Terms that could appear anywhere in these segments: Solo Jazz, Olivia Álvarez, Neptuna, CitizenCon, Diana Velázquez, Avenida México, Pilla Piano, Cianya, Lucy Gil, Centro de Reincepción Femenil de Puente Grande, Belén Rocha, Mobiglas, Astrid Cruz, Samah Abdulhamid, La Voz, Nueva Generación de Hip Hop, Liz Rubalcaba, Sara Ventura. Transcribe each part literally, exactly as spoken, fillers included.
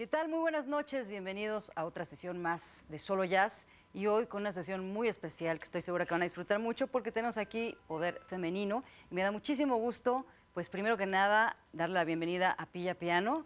¿Qué tal? Muy buenas noches, bienvenidos a otra sesión más de Solo Jazz y hoy con una sesión muy especial que estoy segura que van a disfrutar mucho porque tenemos aquí poder femenino y me da muchísimo gusto, pues primero que nada, darle la bienvenida a Pilla Piano.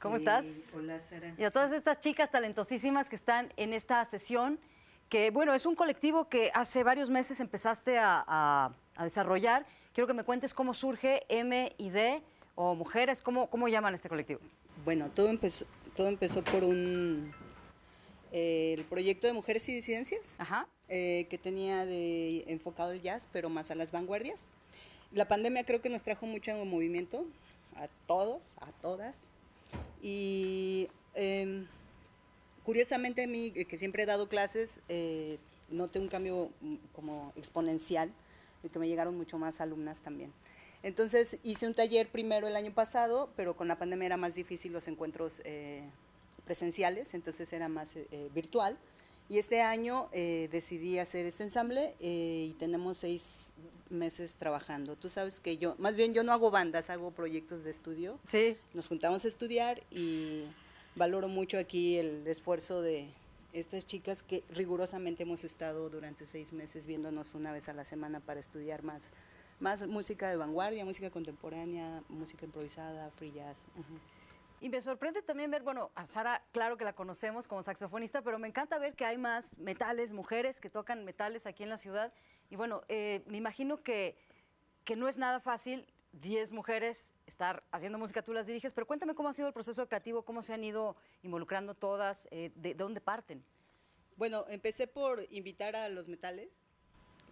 ¿Cómo eh, estás? Hola, Sara. Y a todas estas chicas talentosísimas que están en esta sesión, que bueno, es un colectivo que hace varios meses empezaste a, a, a desarrollar. Quiero que me cuentes cómo surge M I D o Mujeres, ¿cómo, cómo llaman este colectivo? Bueno, todo empezó... Todo empezó por un eh, el proyecto de mujeres y disidencias. Ajá. Eh, que tenía de, enfocado el jazz, pero más a las vanguardias. La pandemia creo que nos trajo mucho movimiento a todos, a todas. Y eh, curiosamente a mí, que siempre he dado clases, eh, noté un cambio como exponencial, de que me llegaron mucho más alumnas también. Entonces hice un taller primero el año pasado, pero con la pandemia era más difícil los encuentros eh, presenciales, entonces era más eh, virtual. Y este año eh, decidí hacer este ensamble eh, y tenemos seis meses trabajando. Tú sabes que yo, más bien yo no hago bandas, hago proyectos de estudio. Sí. Nos juntamos a estudiar y valoro mucho aquí el esfuerzo de estas chicas que rigurosamente hemos estado durante seis meses viéndonos una vez a la semana para estudiar más. Más música de vanguardia, música contemporánea, música improvisada, free jazz. Uh-huh. Y me sorprende también ver, bueno, a Sara, claro que la conocemos como saxofonista, pero me encanta ver que hay más metales, mujeres que tocan metales aquí en la ciudad. Y bueno, eh, me imagino que, que no es nada fácil, diez mujeres, estar haciendo música, tú las diriges, pero cuéntame cómo ha sido el proceso creativo, cómo se han ido involucrando todas, eh, de, de dónde parten. Bueno, empecé por invitar a los metales,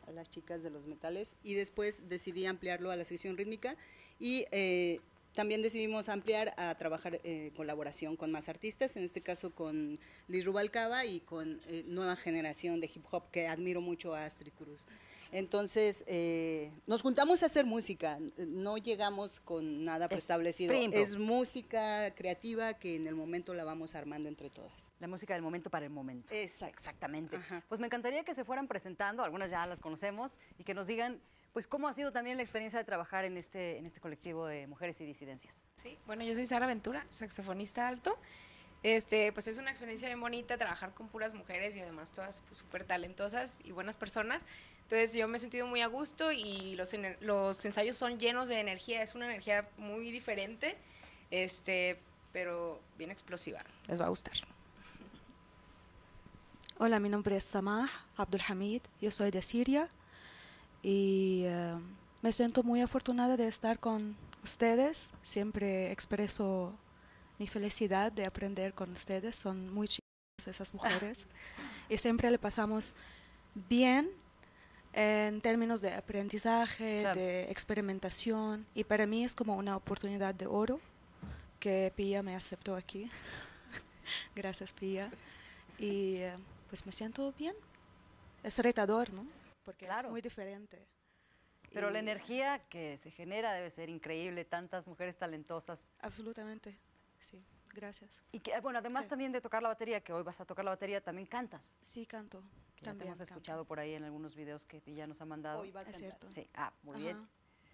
a las chicas de los metales, y después decidí ampliarlo a la sección rítmica y eh, también decidimos ampliar a trabajar en eh, colaboración con más artistas, en este caso con Liz Rubalcaba y con eh, Nueva Generación de Hip Hop, que admiro mucho a Astrid Cruz. Entonces, eh, nos juntamos a hacer música, no llegamos con nada preestablecido. Es música creativa que en el momento la vamos armando entre todas. La música del momento para el momento. Exacto. Exactamente. Ajá. Pues me encantaría que se fueran presentando, algunas ya las conocemos, y que nos digan pues cómo ha sido también la experiencia de trabajar en este, en este colectivo de mujeres y disidencias. Sí, bueno, yo soy Sara Ventura, saxofonista alto. Este, pues es una experiencia bien bonita trabajar con puras mujeres y además todas súper pues, talentosas y buenas personas. Entonces yo me he sentido muy a gusto y los, los ensayos son llenos de energía, es una energía muy diferente, este, pero bien explosiva, les va a gustar. Hola, mi nombre es Samah Abdulhamid, yo soy de Siria y uh, me siento muy afortunada de estar con ustedes, siempre expreso mi felicidad de aprender con ustedes, son muy chicas esas mujeres y siempre le pasamos bien en términos de aprendizaje, claro, de experimentación y para mí es como una oportunidad de oro que Pilla me aceptó aquí. Gracias, Pilla. Y pues me siento bien. Es retador, ¿no? Porque claro, es muy diferente. Pero y la energía que se genera debe ser increíble, tantas mujeres talentosas. Absolutamente. Sí, gracias. Y que, bueno, además sí, también de tocar la batería, que hoy vas a tocar la batería, ¿también cantas? Sí, canto. Que también ya te hemos escuchado canto por ahí en algunos videos que Pilla nos ha mandado. Hoy va a cantar. Es cierto. Sí, ah, muy ajá, bien.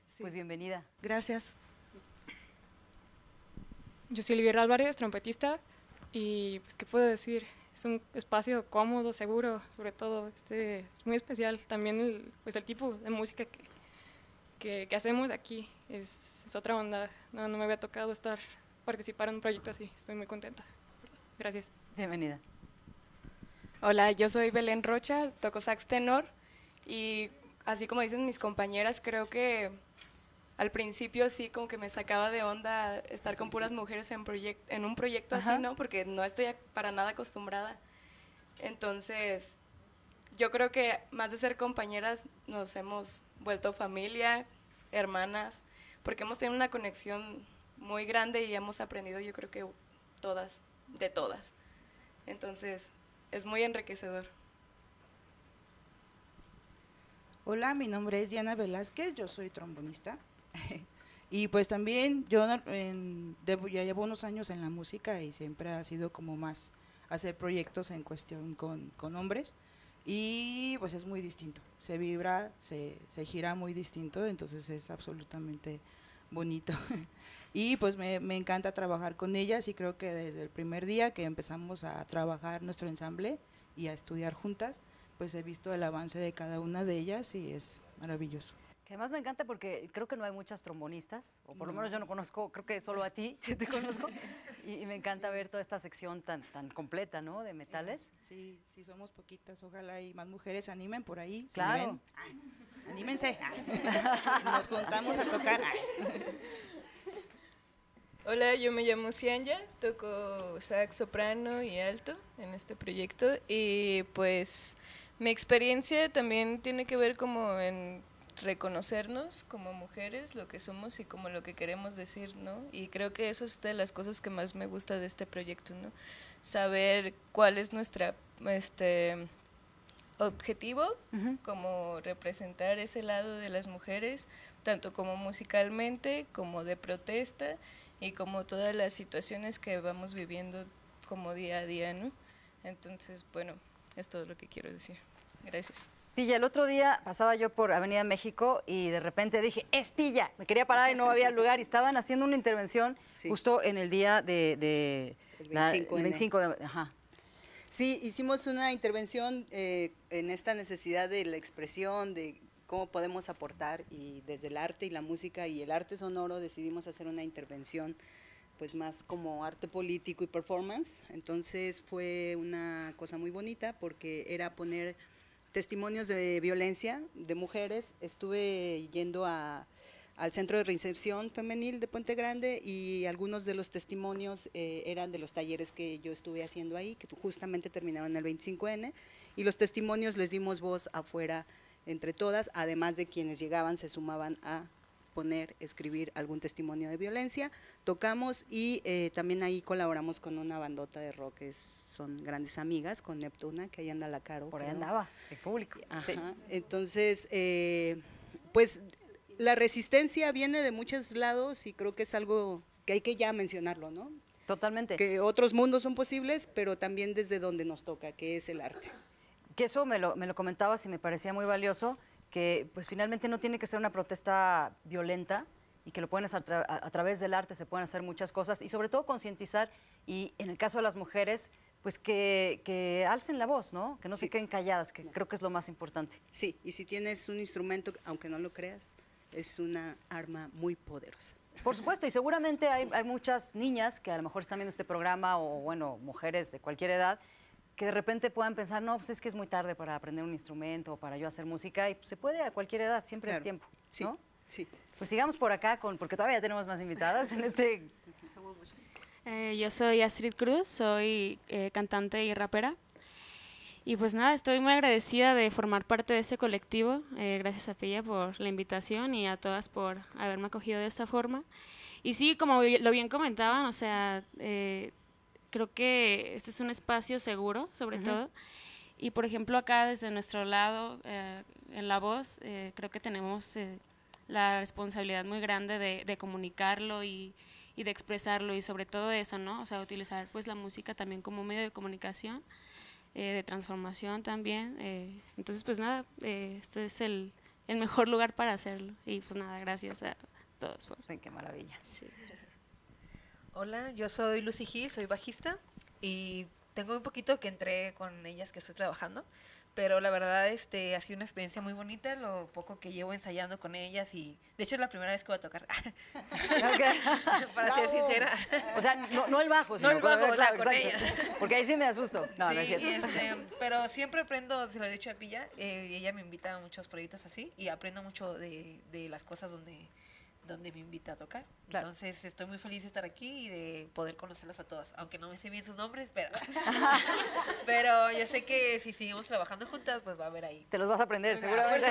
Sí. Pues bienvenida. Gracias. Yo soy Olivia Álvarez, trompetista, y pues, ¿qué puedo decir? Es un espacio cómodo, seguro, sobre todo, este, es muy especial. También el, pues, el tipo de música que, que, que hacemos aquí es, es otra onda. No, no me había tocado estar... participar en un proyecto así, estoy muy contenta. Gracias. Bienvenida. Hola, yo soy Belén Rocha, toco sax tenor y así como dicen mis compañeras, creo que al principio sí como que me sacaba de onda estar con puras mujeres en, en un proyecto, ajá, así, ¿no? Porque no estoy para nada acostumbrada. Entonces, yo creo que más de ser compañeras nos hemos vuelto familia, hermanas, porque hemos tenido una conexión muy grande y hemos aprendido, yo creo que todas, de todas. Entonces, es muy enriquecedor. Hola, mi nombre es Diana Velázquez, yo soy trombonista. Y pues también yo en, debo, ya llevo unos años en la música y siempre ha sido como más hacer proyectos en cuestión con, con hombres. Y pues es muy distinto, se vibra, se, se gira muy distinto, entonces es absolutamente bonito. y pues me, me encanta trabajar con ellas, y creo que desde el primer día que empezamos a trabajar nuestro ensamble y a estudiar juntas, pues he visto el avance de cada una de ellas y es maravilloso. Que además me encanta porque creo que no hay muchas trombonistas, o por no. lo menos yo no conozco, creo que solo a ti si te conozco, y, y me encanta sí. ver toda esta sección tan, tan completa, ¿no?, de metales. Sí, sí, somos poquitas, ojalá y más mujeres se animen por ahí. Claro. Se anímense, nos juntamos a tocar. Hola, yo me llamo Cianya, toco sax soprano y alto en este proyecto, y pues mi experiencia también tiene que ver como en reconocernos como mujeres, lo que somos y como lo que queremos decir, ¿no? Y creo que eso es de las cosas que más me gusta de este proyecto, ¿no? Saber cuál es nuestra este objetivo, uh-huh. como representar ese lado de las mujeres, tanto como musicalmente, como de protesta, y como todas las situaciones que vamos viviendo como día a día, ¿no? Entonces, bueno, es todo lo que quiero decir. Gracias. Pilla, el otro día pasaba yo por Avenida México y de repente dije, ¡es Pilla! Me quería parar y no había lugar, y estaban haciendo una intervención sí. justo en el día de... de el veinticinco, la, el veinticinco de, ajá. Sí, hicimos una intervención eh, en esta necesidad de la expresión, de cómo podemos aportar, y desde el arte y la música y el arte sonoro decidimos hacer una intervención pues más como arte político y performance. Entonces fue una cosa muy bonita porque era poner testimonios de violencia de mujeres. Estuve yendo a, al Centro de Reincepción Femenil de Puente Grande, y algunos de los testimonios eh, eran de los talleres que yo estuve haciendo ahí, que justamente terminaron el veinticinco ene, y los testimonios les dimos voz afuera entre todas, además de quienes llegaban se sumaban a poner, escribir algún testimonio de violencia. Tocamos y eh, también ahí colaboramos con una bandota de rock que es, son grandes amigas, con Neptuna, que ahí anda la Caro. Por ahí ¿no? andaba, el público. Ajá. Sí. Entonces, eh, pues la resistencia viene de muchos lados y creo que es algo que hay que ya mencionarlo, ¿no? Totalmente. Que otros mundos son posibles, pero también desde donde nos toca, que es el arte. Que eso me lo, me lo comentabas y me parecía muy valioso, que pues finalmente no tiene que ser una protesta violenta y que lo pueden hacer a, tra a través del arte, se pueden hacer muchas cosas, y sobre todo concientizar, y en el caso de las mujeres, pues que, que alcen la voz, ¿no? Que no sí. se queden calladas, que no. creo que es lo más importante. Sí, y si tienes un instrumento, aunque no lo creas, es una arma muy poderosa. Por supuesto, y seguramente hay, hay muchas niñas que a lo mejor están viendo este programa, o bueno, mujeres de cualquier edad, que de repente puedan pensar, no, pues es que es muy tarde para aprender un instrumento o para yo hacer música, y pues se puede a cualquier edad, siempre claro. es tiempo, sí, ¿no? Sí. Pues sigamos por acá, con porque todavía tenemos más invitadas en este... Eh, yo soy Astrid Cruz, soy eh, cantante y rapera, y pues nada, estoy muy agradecida de formar parte de este colectivo, eh, gracias a Pilla por la invitación y a todas por haberme acogido de esta forma. Y sí, como lo bien comentaban, o sea... Eh, creo que este es un espacio seguro, sobre Ajá. todo, y por ejemplo acá desde nuestro lado, eh, en La Voz, eh, creo que tenemos eh, la responsabilidad muy grande de, de comunicarlo y, y de expresarlo, y sobre todo eso, ¿no? O sea, utilizar pues la música también como medio de comunicación, eh, de transformación también, eh, entonces pues nada, eh, este es el, el mejor lugar para hacerlo, y pues nada, gracias a todos. Por... ¡Qué maravilla! Sí. Hola, yo soy Lucy Gil, soy bajista y tengo un poquito que entré con ellas que estoy trabajando, pero la verdad este, ha sido una experiencia muy bonita, lo poco que llevo ensayando con ellas, y de hecho es la primera vez que voy a tocar, okay. para Bravo. Ser sincera. O sea, no, no el bajo, sino no el bajo, o sea, con ellas. Porque ahí sí me asusto. No, sí, no es cierto. Este, pero siempre aprendo, se lo he dicho a Pilla, eh, ella me invita a muchos proyectos así y aprendo mucho de, de las cosas donde... donde me invita a tocar. Claro. Entonces, estoy muy feliz de estar aquí y de poder conocerlas a todas, aunque no me sé bien sus nombres, pero, pero yo sé que si seguimos trabajando juntas, pues va a haber ahí. Te los vas a aprender, seguramente.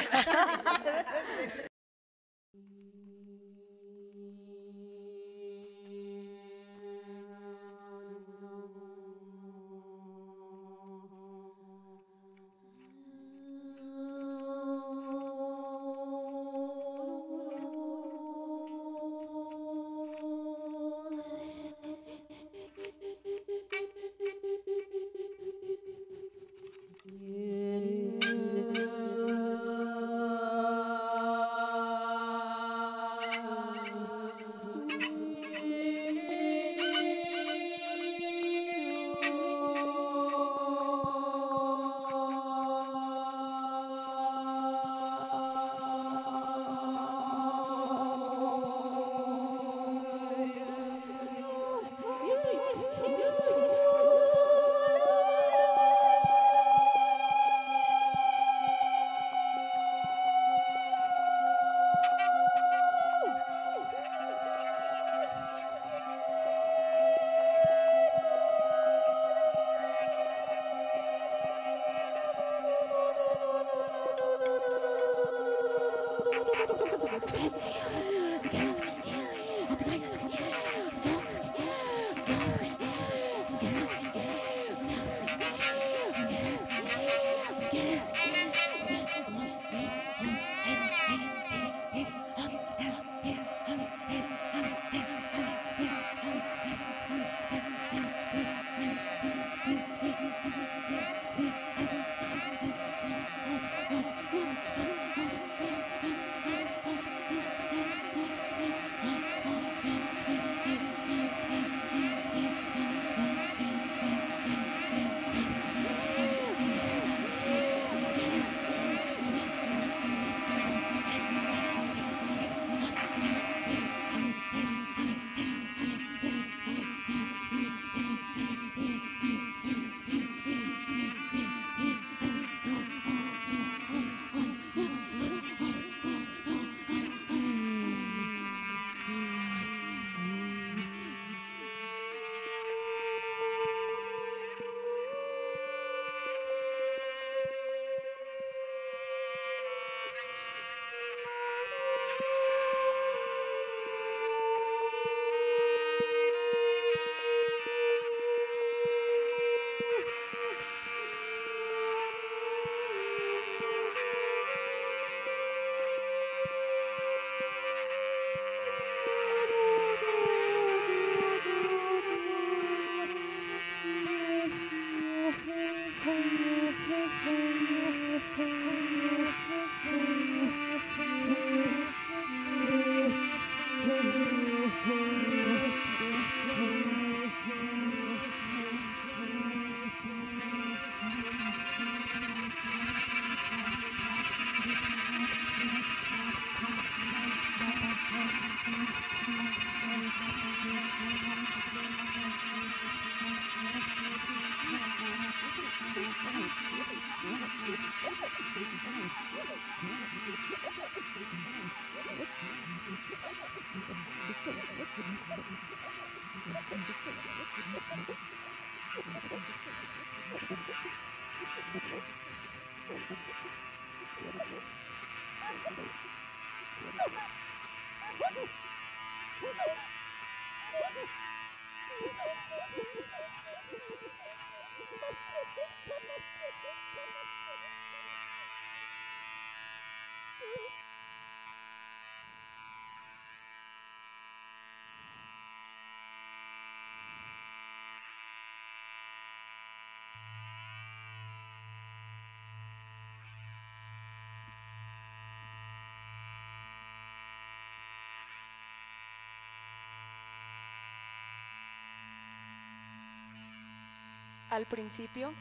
Al principio,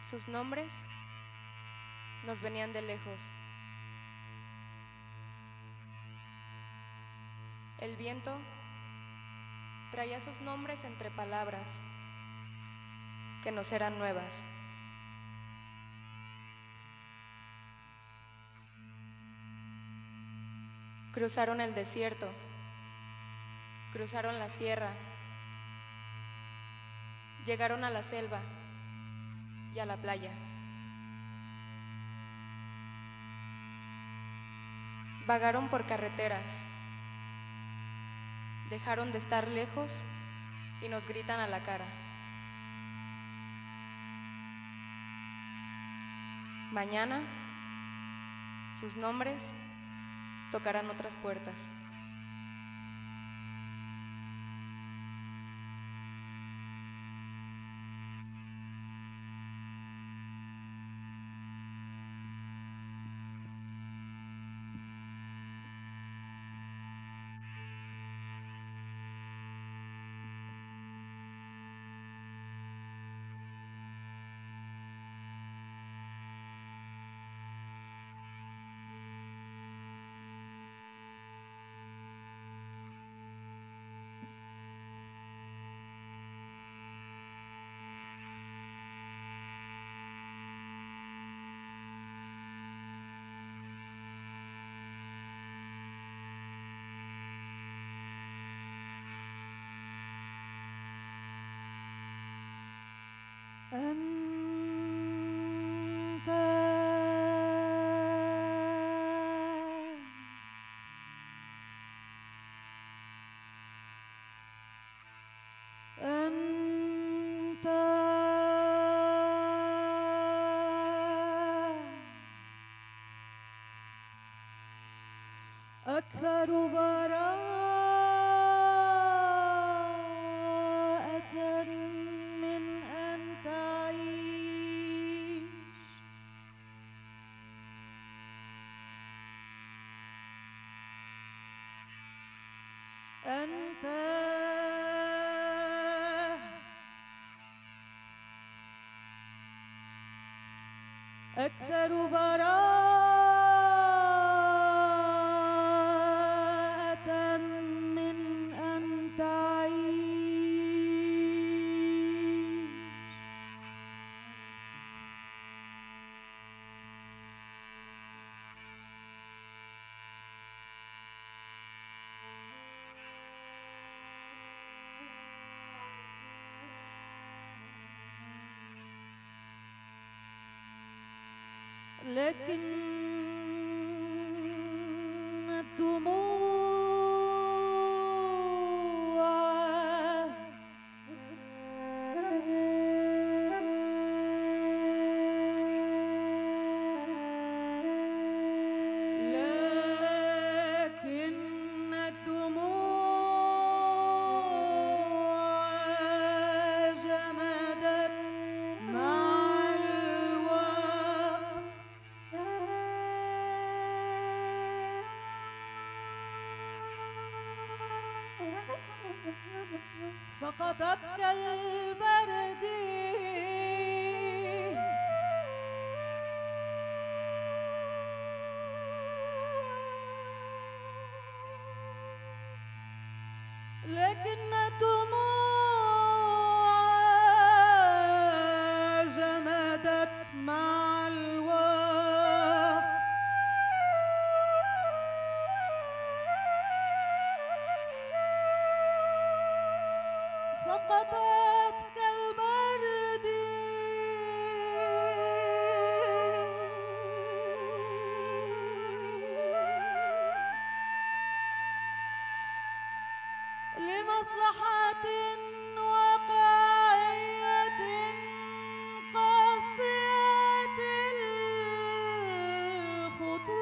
sus nombres nos venían de lejos. El viento traía sus nombres entre palabras que nos eran nuevas. Cruzaron el desierto, cruzaron la sierra, llegaron a la selva y a la playa. Vagaron por carreteras, dejaron de estar lejos y nos gritan a la cara. Mañana, sus nombres tocarán otras puertas. أكثر براءة من أن تعيش أنت أكثر براءة لكن الدموع لكن الدموع جمدت مع سقطت كالبرد لكن الدموع جمدت مع الوقت سقطت كالبرد لمصلحة واقعية قاسية الخطوط.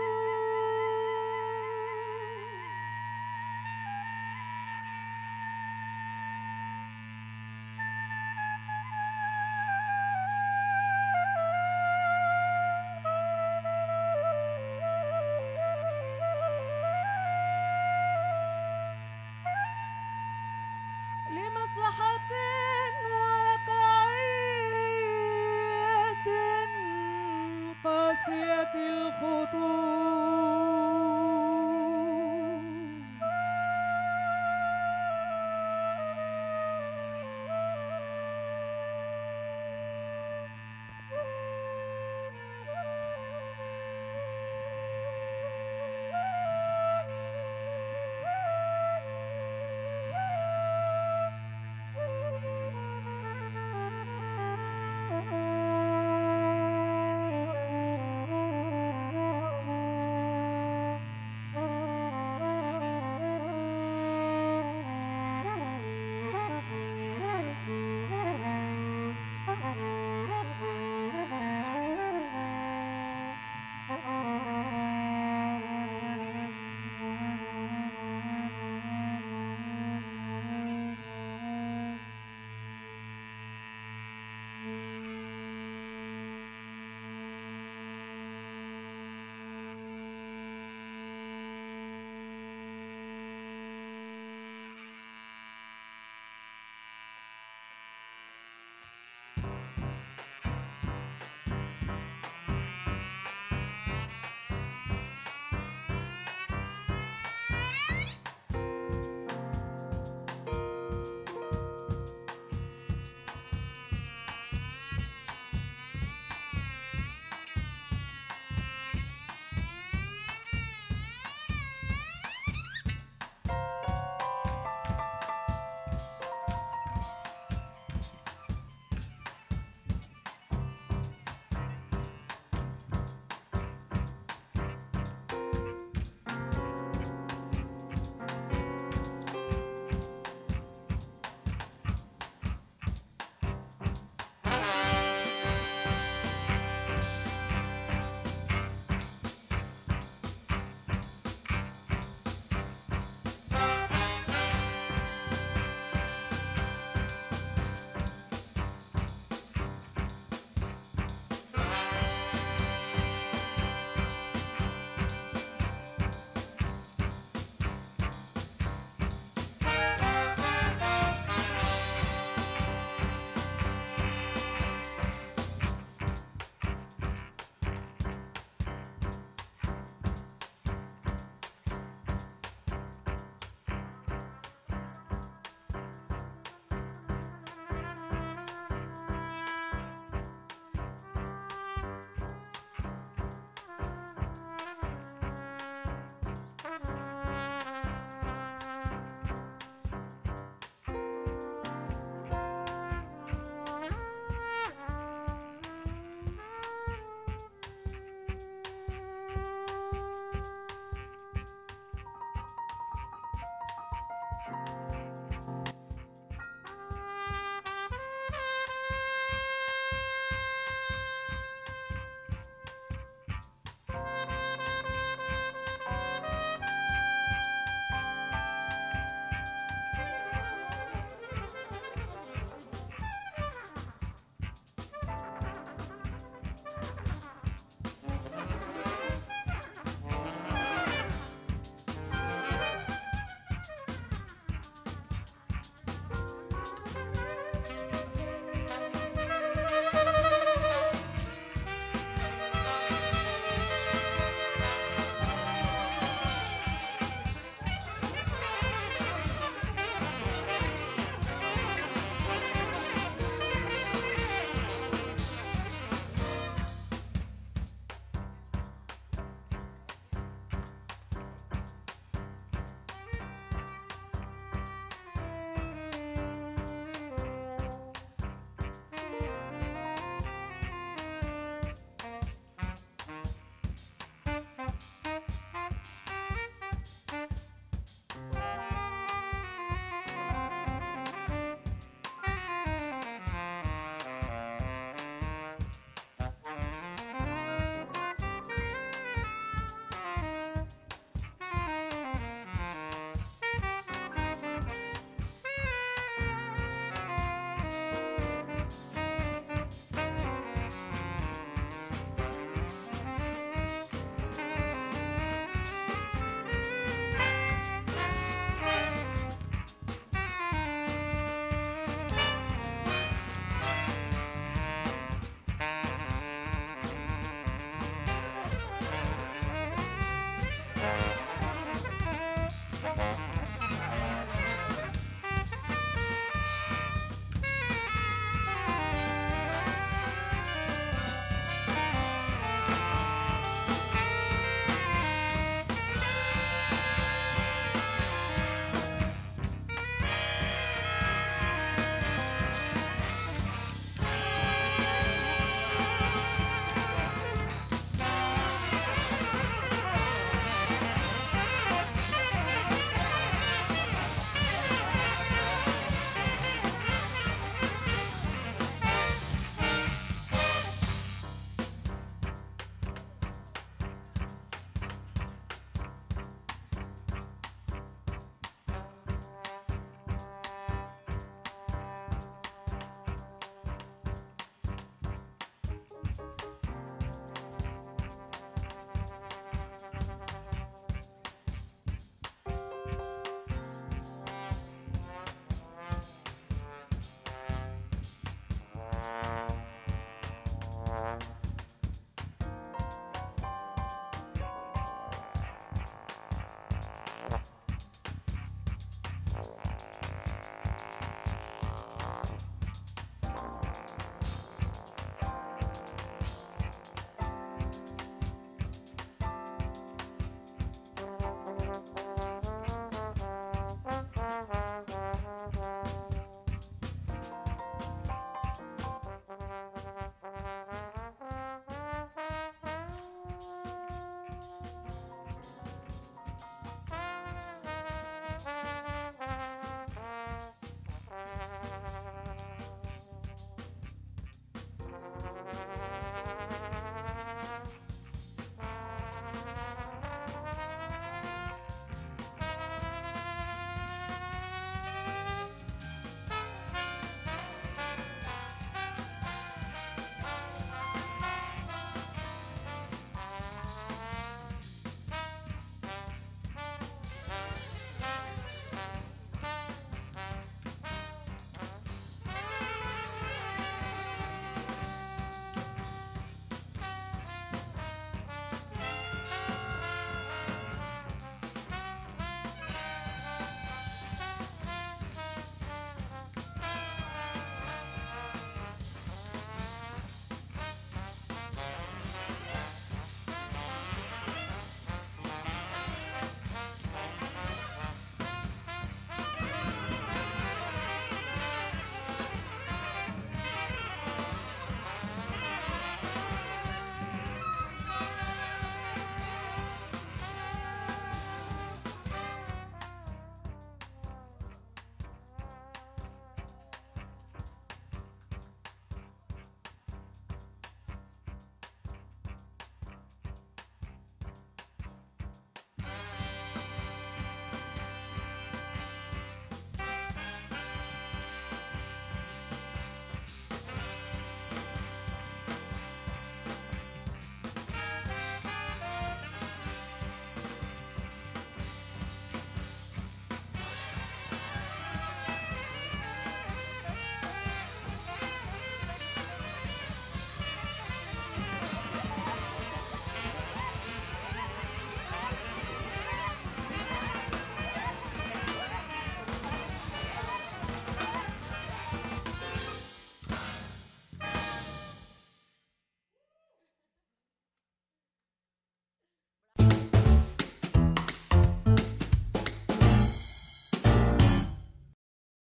Gracias.